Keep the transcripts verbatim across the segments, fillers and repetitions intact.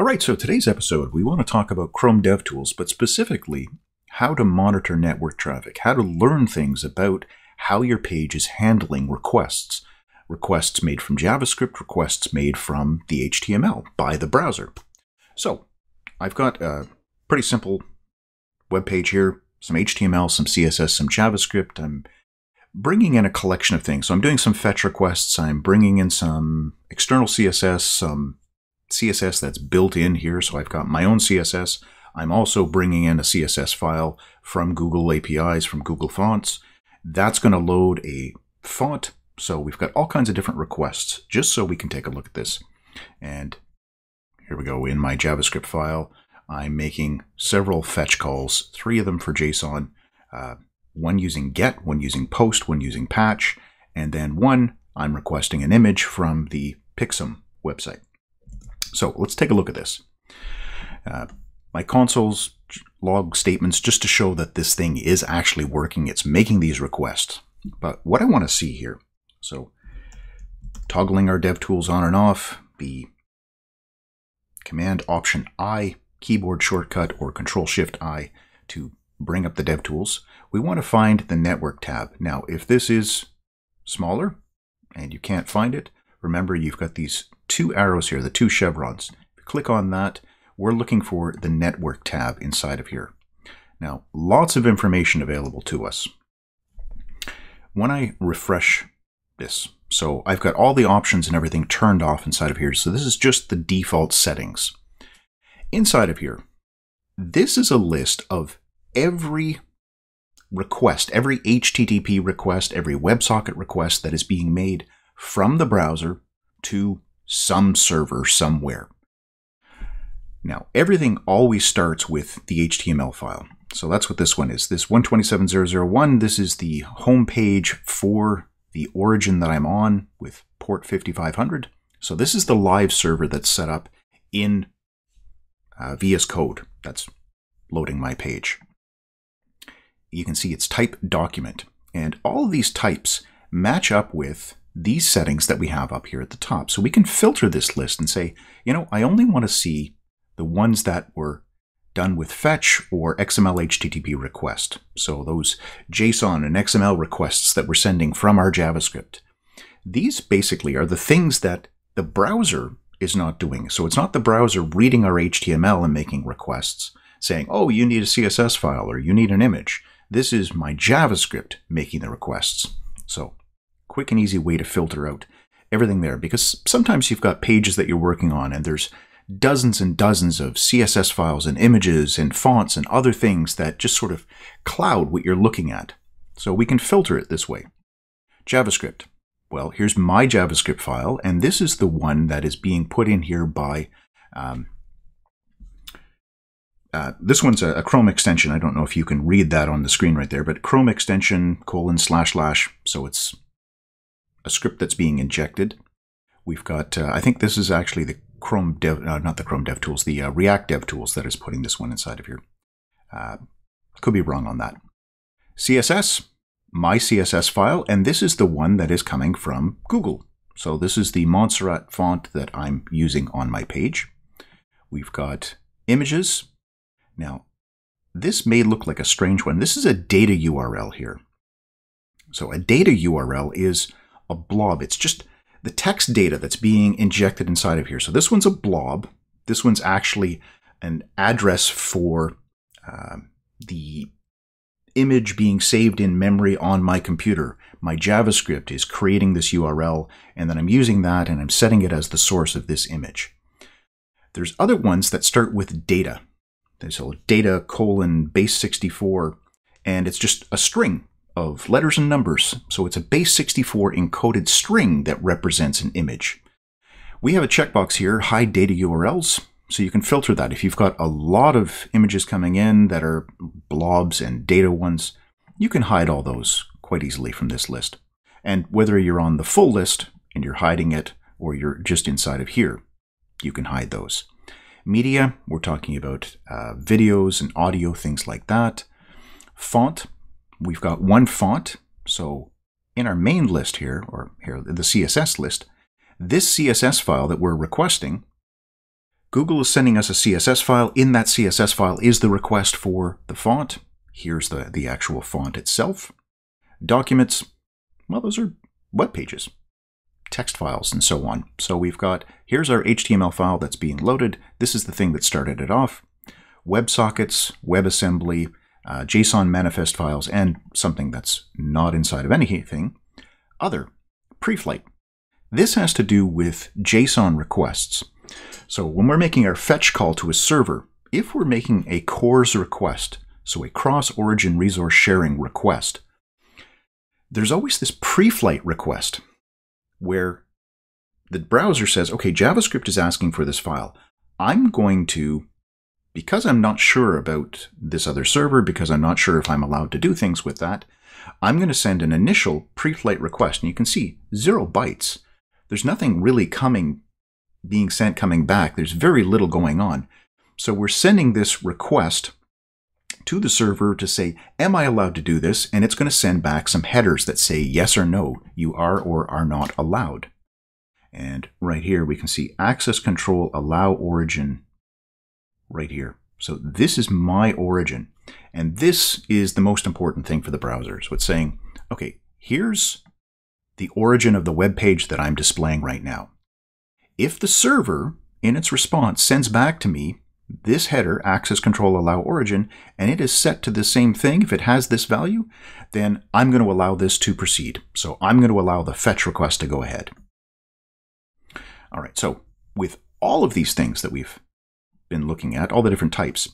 All right, so today's episode, we want to talk about Chrome DevTools, but specifically how to monitor network traffic, how to learn things about how your page is handling requests, requests made from JavaScript, requests made from the H T M L by the browser. So I've got a pretty simple web page here, some H T M L, some C S S, some JavaScript. I'm bringing in a collection of things. So I'm doing some fetch requests. I'm bringing in some external C S S, some C S S that's built in here. So I've got my own C S S. I'm also bringing in a C S S file from Google A P Is, from Google Fonts. That's going to load a font. So we've got all kinds of different requests just so we can take a look at this. And here we go in my JavaScript file. I'm making several fetch calls, three of them for JSON, uh, one using get, one using post, one using patch, and then one I'm requesting an image from the Picsum website. So let's take a look at this. Uh, my console's log statements just to show that this thing is actually working. It's making these requests. But what I want to see here, so toggling our DevTools on and off, the Command Option I keyboard shortcut or Control Shift I to bring up the DevTools. We want to find the network tab. Now, if this is smaller and you can't find it, remember you've got these two arrows here, the two chevrons. If you click on that, we're looking for the network tab inside of here. Now, lots of information available to us. When I refresh this, so I've got all the options and everything turned off inside of here. So this is just the default settings. Inside of here, this is a list of every request, every H T T P request, every WebSocket request that is being made from the browser to some server somewhere. Now, everything always starts with the H T M L file. So that's what this one is. This one twenty-seven dot zero dot zero dot one, this is the home page for the origin that I'm on with port fifty-five hundred. So this is the live server that's set up in uh, V S Code. That's loading my page. You can see it's type document. And all of these types match up with these settings that we have up here at the top. So we can filter this list and say, you know, I only want to see the ones that were done with fetch or X M L H T T P request. So those JSON and X M L requests that we're sending from our JavaScript. These basically are the things that the browser is not doing. So it's not the browser reading our H T M L and making requests saying, oh, you need a C S S file or you need an image. This is my JavaScript making the requests. So quick and easy way to filter out everything there, because sometimes you've got pages that you're working on and there's dozens and dozens of C S S files and images and fonts and other things that just sort of cloud what you're looking at. So we can filter it this way. JavaScript. Well, here's my JavaScript file, and this is the one that is being put in here by um, Uh, this one's a, a Chrome extension. I don't know if you can read that on the screen right there, but Chrome extension colon slash slash. So it's a script that's being injected. We've got, uh, I think this is actually the Chrome Dev, uh, not the Chrome DevTools, the uh, React DevTools that is putting this one inside of here. Uh, could be wrong on that. C S S, my C S S file, and this is the one that is coming from Google. So this is the Montserrat font that I'm using on my page. We've got images. Now, this may look like a strange one. This is a data U R L here. So a data U R L is a blob. It's just the text data that's being injected inside of here. So this one's a blob. This one's actually an address for um, the image being saved in memory on my computer. My JavaScript is creating this U R L, and then I'm using that, and I'm setting it as the source of this image. There's other ones that start with data. So data colon base sixty-four, and it's just a string of letters and numbers. So it's a base sixty-four encoded string that represents an image. We have a checkbox here, hide data U R Ls, so you can filter that. If you've got a lot of images coming in that are blobs and data ones, you can hide all those quite easily from this list. And whether you're on the full list and you're hiding it, or you're just inside of here, you can hide those. Media, we're talking about uh, videos and audio, things like that. Font, we've got one font. So in our main list here, or here, the C S S list, this C S S file that we're requesting Google is sending us a C S S file. In that C S S file is the request for the font. Here's the, the actual font itself. Documents, well, those are web pages, text files, and so on. So we've got, here's our H T M L file that's being loaded. This is the thing that started it off. WebSockets, WebAssembly, uh, JSON manifest files, and something that's not inside of anything. Other, preflight. This has to do with JSON requests. So when we're making our fetch call to a server, if we're making a CORS request, so a cross-origin resource sharing request, there's always this preflight request where the browser says, okay, JavaScript is asking for this file. I'm going to, because I'm not sure about this other server, because I'm not sure if I'm allowed to do things with that, I'm going to send an initial preflight request. And you can see zero bytes. There's nothing really coming, being sent, coming back. There's very little going on. So we're sending this request to the server to say, am I allowed to do this? And it's going to send back some headers that say yes or no, you are or are not allowed. And right here, we can see access control, allow origin right here. So this is my origin. And this is the most important thing for the browser. So it's saying, okay, here's the origin of the web page that I'm displaying right now. If the server in its response sends back to me this header, access control allow origin, and it is set to the same thing, if it has this value, then I'm going to allow this to proceed. So I'm going to allow the fetch request to go ahead. All right, so with all of these things that we've been looking at, all the different types,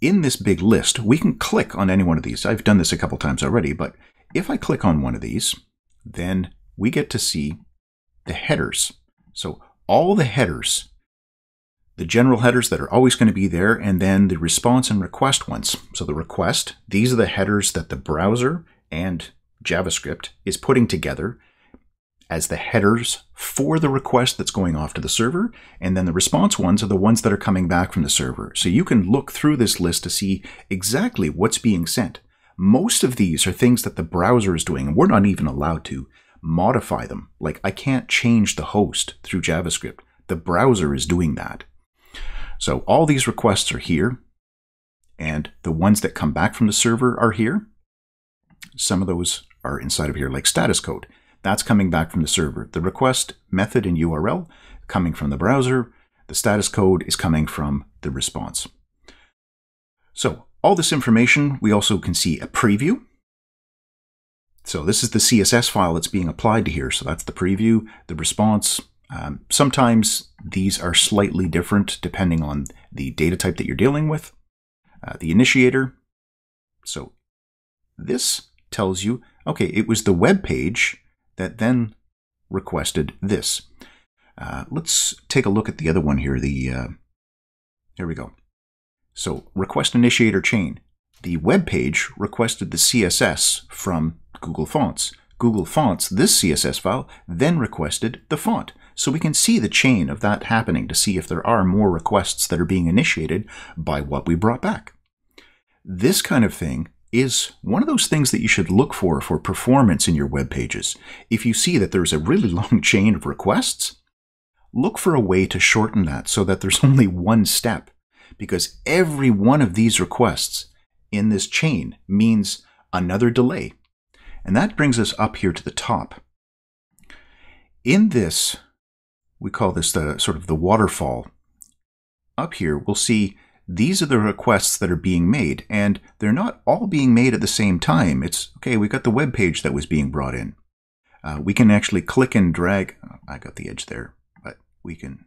in this big list, we can click on any one of these. I've done this a couple times already, but if I click on one of these, then we get to see the headers. So all the headers, the general headers that are always going to be there, and then the response and request ones. So the request, these are the headers that the browser and JavaScript is putting together as the headers for the request that's going off to the server. And then the response ones are the ones that are coming back from the server. So you can look through this list to see exactly what's being sent. Most of these are things that the browser is doing, and we're not even allowed to modify them. Like, I can't change the host through JavaScript. The browser is doing that. So all these requests are here, and the ones that come back from the server are here. Some of those are inside of here, like status code. That's coming back from the server. The request method and U R L coming from the browser. The status code is coming from the response. So all this information, we also can see a preview. So this is the C S S file that's being applied to here. So that's the preview, the response. Um, sometimes these are slightly different depending on the data type that you're dealing with. Uh, the initiator. So this tells you, okay, it was the web page that then requested this. Uh, let's take a look at the other one here. The uh, here we go. So request initiator chain. The web page requested the C S S from Google Fonts. Google Fonts, this C S S file, then requested the font. So we can see the chain of that happening to see if there are more requests that are being initiated by what we brought back. This kind of thing is one of those things that you should look for for performance in your web pages. If you see that there's a really long chain of requests, look for a way to shorten that so that there's only one step, because every one of these requests in this chain means another delay. And that brings us up here to the top. In this, we call this the sort of the waterfall. Up here, we'll see these are the requests that are being made, and they're not all being made at the same time. It's, okay, we got the web page that was being brought in. Uh, we can actually click and drag. Oh, I got the edge there, but we can,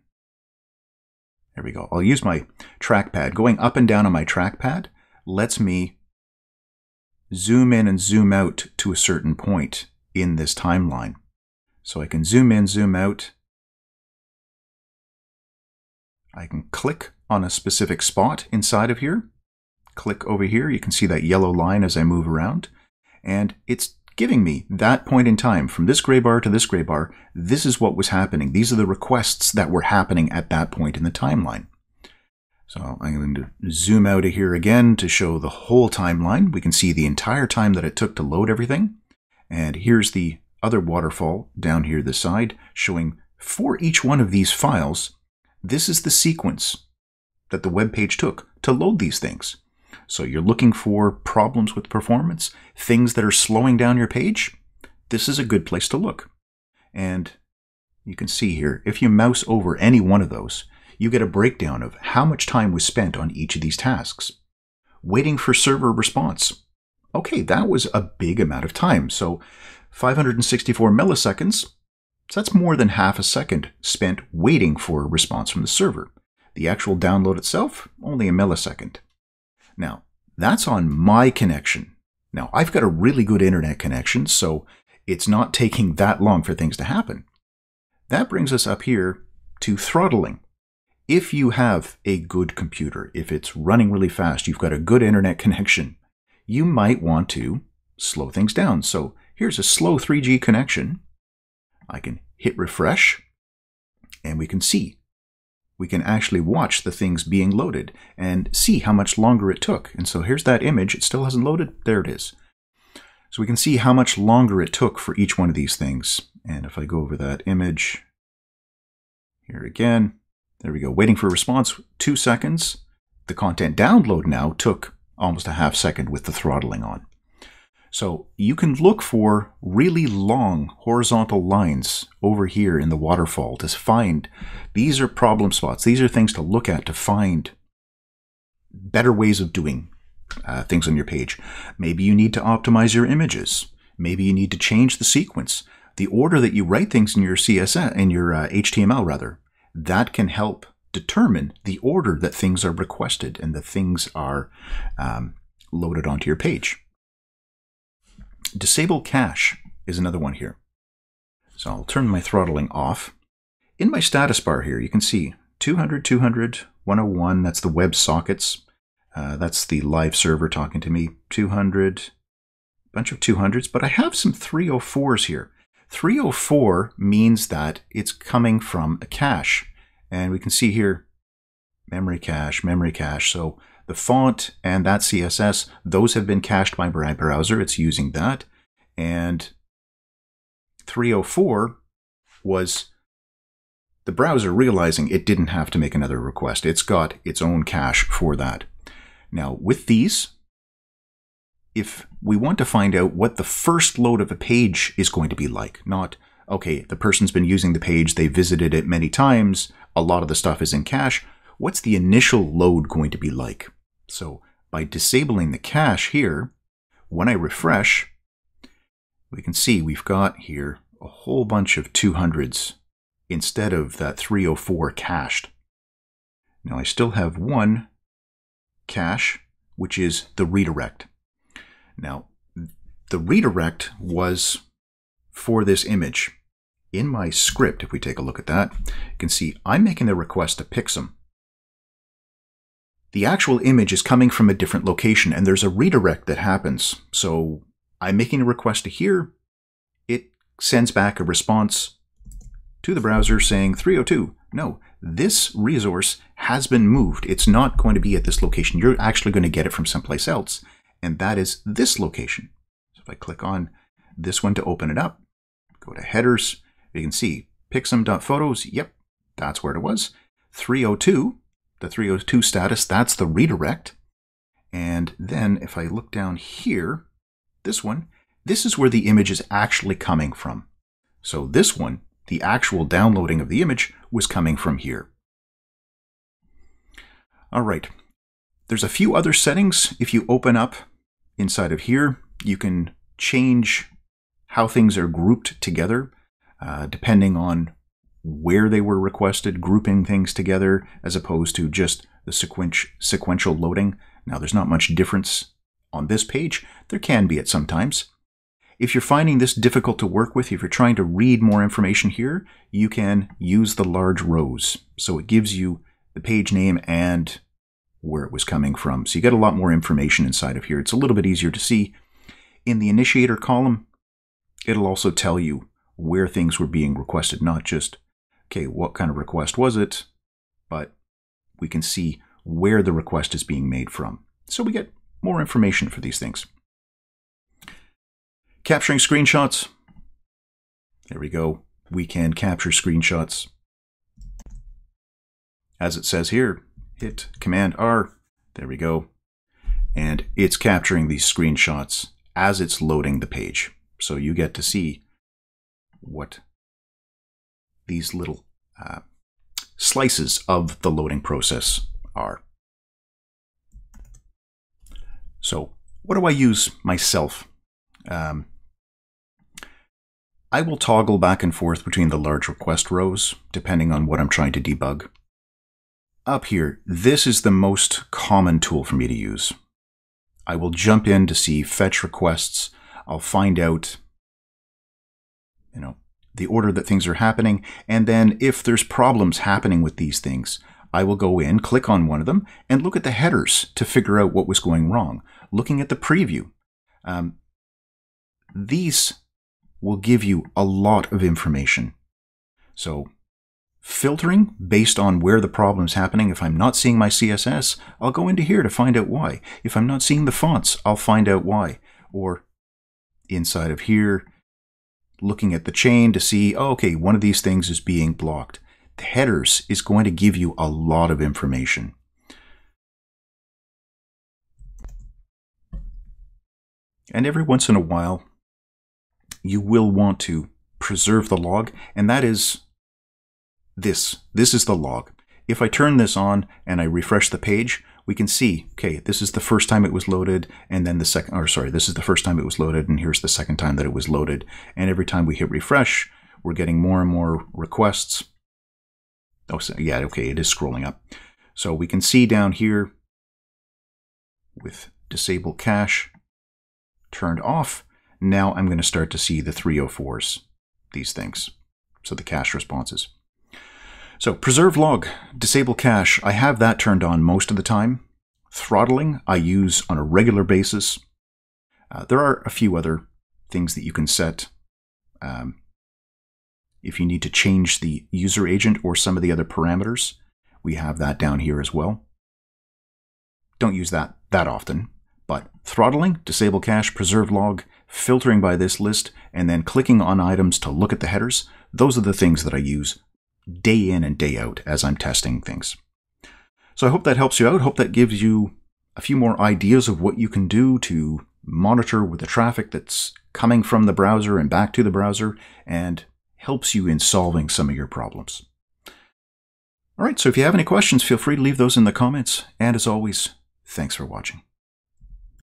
there we go. I'll use my trackpad. Going up and down on my trackpad lets me zoom in and zoom out to a certain point in this timeline. So I can zoom in, zoom out. I can click on a specific spot inside of here. Click over here. You can see that yellow line as I move around. And it's giving me that point in time from this gray bar to this gray bar. This is what was happening. These are the requests that were happening at that point in the timeline. So I'm going to zoom out of here again to show the whole timeline. We can see the entire time that it took to load everything. And here's the other waterfall down here this side, showing for each one of these files, this is the sequence. that the web page took to load these things. So you're looking for problems with performance, things that are slowing down your page. This is a good place to look. And you can see here, if you mouse over any one of those, you get a breakdown of how much time was spent on each of these tasks. Waiting for server response. Okay, that was a big amount of time. So five hundred sixty-four milliseconds, so that's more than half a second spent waiting for a response from the server. The actual download itself, only a millisecond. Now, that's on my connection. Now, I've got a really good internet connection, so it's not taking that long for things to happen. That brings us up here to throttling. If you have a good computer, if it's running really fast, you've got a good internet connection, you might want to slow things down. So here's a slow three G connection. I can hit refresh, and we can see. We can actually watch the things being loaded and see how much longer it took. And so here's that image. It still hasn't loaded. There it is. So we can see how much longer it took for each one of these things. And if I go over that image here again, there we go. Waiting for a response, two seconds. The content download now took almost a half second with the throttling on. So you can look for really long horizontal lines over here in the waterfall to find, these are problem spots. These are things to look at to find better ways of doing uh, things on your page. Maybe you need to optimize your images. Maybe you need to change the sequence, the order that you write things in your C S S, in your uh, H T M L rather. That can help determine the order that things are requested and the things are um, loaded onto your page. Disable cache is another one here. So I'll turn my throttling off. In my status bar here, you can see two hundred, two hundred, one oh one. That's the WebSockets. Uh, that's the live server talking to me. two hundred, bunch of two hundreds. But I have some three oh fours here. three oh four means that it's coming from a cache. And we can see here, memory cache, memory cache. So the font and that C S S, those have been cached by my browser. It's using that. And three oh four was the browser realizing it didn't have to make another request. It's got its own cache for that. Now with these, if we want to find out what the first load of a page is going to be like, not, okay, the person's been using the page, they visited it many times, a lot of the stuff is in cache. What's the initial load going to be like? So by disabling the cache here, when I refresh, we can see we've got here a whole bunch of two hundreds instead of that three oh four cached. Now I still have one cache, which is the redirect. Now the redirect was for this image. In my script, if we take a look at that, you can see I'm making the request to Picsum. The actual image is coming from a different location and there's a redirect that happens. So I'm making a request to here. It sends back a response to the browser saying three oh two. No, this resource has been moved. It's not going to be at this location. You're actually going to get it from someplace else. And that is this location. So if I click on this one to open it up, go to headers, you can see Picsum.photos. Yep, that's where it was. three oh two. The three oh two status, that's the redirect. And then if I look down here, this one, this is where the image is actually coming from. So this one, the actual downloading of the image was coming from here. All right, there's a few other settings. If you open up inside of here, you can change how things are grouped together, uh, depending on where they were requested, grouping things together as opposed to just the sequen- sequential loading. Now, there's not much difference on this page. There can be at sometimes. If you're finding this difficult to work with, if you're trying to read more information here, you can use the large rows. So it gives you the page name and where it was coming from. So you get a lot more information inside of here. It's a little bit easier to see. In the initiator column, it'll also tell you where things were being requested, not just okay, what kind of request was it? But we can see where the request is being made from. So we get more information for these things. Capturing screenshots. There we go. We can capture screenshots. As it says here, hit Command R. There we go. And it's capturing these screenshots as it's loading the page. So you get to see what these little uh, slices of the loading process are. So what do I use myself? Um, I will toggle back and forth between the large request rows, depending on what I'm trying to debug. Up here, this is the most common tool for me to use. I will jump in to see fetch requests. I'll find out, you know, the order that things are happening. And then if there's problems happening with these things, I will go in, click on one of them, and look at the headers to figure out what was going wrong. Looking at the preview. Um, these will give you a lot of information. So filtering based on where the problem's happening. If I'm not seeing my C S S, I'll go into here to find out why. If I'm not seeing the fonts, I'll find out why. Or inside of here, looking at the chain to see, oh, okay, one of these things is being blocked. The headers is going to give you a lot of information. And every once in a while, you will want to preserve the log, and that is this. This is the log. If I turn this on and I refresh the page, we can see, okay, this is the first time it was loaded, and then the second, or sorry, this is the first time it was loaded, and here's the second time that it was loaded. And every time we hit refresh, we're getting more and more requests. Oh, so, yeah, okay, it is scrolling up. So we can see down here with disable cache turned off, now I'm going to start to see the three oh fours, these things, so the cache responses. So preserve log, disable cache, I have that turned on most of the time. Throttling I use on a regular basis. Uh, there are a few other things that you can set um, if you need to change the user agent or some of the other parameters. We have that down here as well. Don't use that that often, but throttling, disable cache, preserve log, filtering by this list, and then clicking on items to look at the headers. Those are the things that I use day in and day out as I'm testing things. So I hope that helps you out. Hope that gives you a few more ideas of what you can do to monitor with the traffic that's coming from the browser and back to the browser, and helps you in solving some of your problems. All right, so if you have any questions, feel free to leave those in the comments. And as always, thanks for watching.